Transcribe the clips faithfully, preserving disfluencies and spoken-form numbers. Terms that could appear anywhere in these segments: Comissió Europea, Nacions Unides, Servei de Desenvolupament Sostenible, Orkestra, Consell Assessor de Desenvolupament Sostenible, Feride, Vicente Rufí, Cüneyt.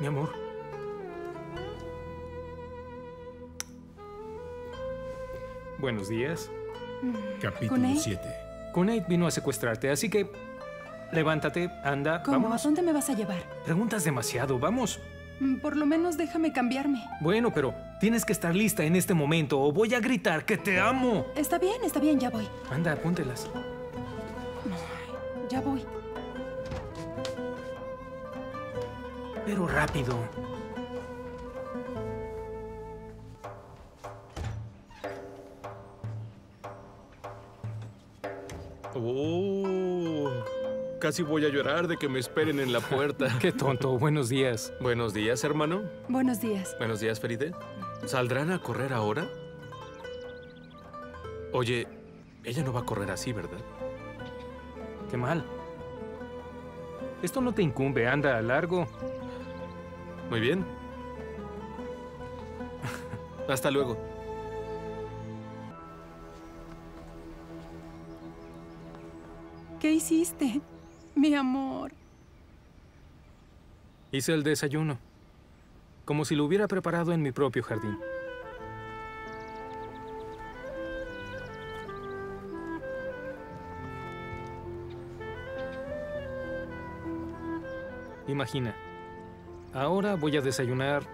Mi amor. Buenos días. Capítulo siete. Cüneyt vino a secuestrarte, así que levántate, anda, ¿Cómo? vámonos. ¿Dónde me vas a llevar? Preguntas demasiado, vamos. Por lo menos déjame cambiarme. Bueno, pero tienes que estar lista en este momento o voy a gritar que te amo. Está bien, está bien, ya voy. Anda, póntelas. Ay, ya voy. Pero rápido. Oh, casi voy a llorar de que me esperen en la puerta. Qué tonto. Buenos días. Buenos días, hermano. Buenos días. Buenos días, Feride. ¿Saldrán a correr ahora? Oye, ella no va a correr así, ¿verdad? Qué mal. Esto no te incumbe. Anda, a largo. Muy bien. Hasta luego. ¿Qué hiciste, mi amor? Hice el desayuno, como si lo hubiera preparado en mi propio jardín. Imagina, ahora voy a desayunar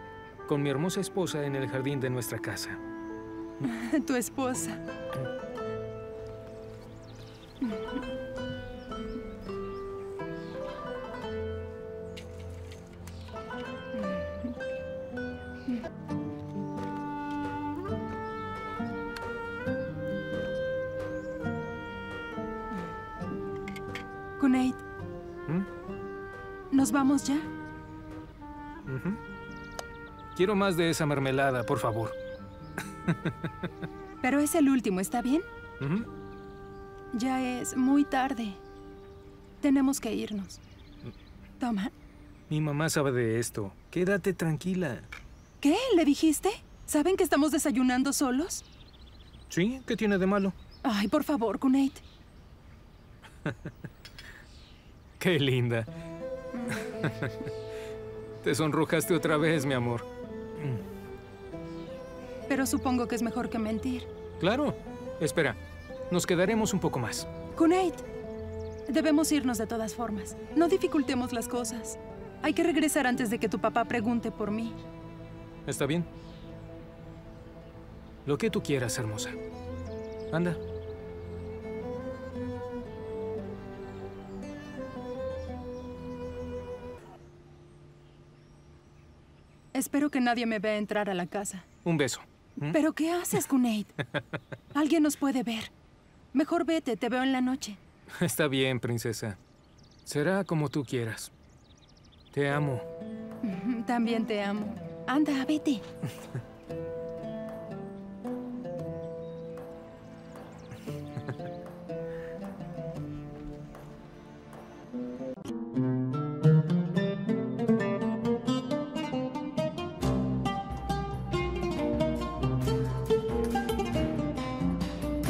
con mi hermosa esposa en el jardín de nuestra casa. Tu esposa. Cüneyt, ¿Mm? ¿nos vamos ya? Uh-huh. Quiero más de esa mermelada, por favor. Pero es el último, ¿está bien? Uh-huh. Ya es muy tarde. Tenemos que irnos. Toma. Mi mamá sabe de esto. Quédate tranquila. ¿Qué? ¿Le dijiste? ¿Saben que estamos desayunando solos? Sí, ¿qué tiene de malo? Ay, por favor, Cüneyt. Qué linda. Te sonrojaste otra vez, mi amor. Pero supongo que es mejor que mentir. Claro. Espera, nos quedaremos un poco más. Cüneyt, debemos irnos de todas formas. No dificultemos las cosas. Hay que regresar antes de que tu papá pregunte por mí. Está bien. Lo que tú quieras, hermosa. Anda. Espero que nadie me vea entrar a la casa. Un beso. ¿Mm? ¿Pero qué haces, Cüneyt? Alguien nos puede ver. Mejor vete, te veo en la noche. Está bien, princesa. Será como tú quieras. Te amo. También te amo. Anda, vete.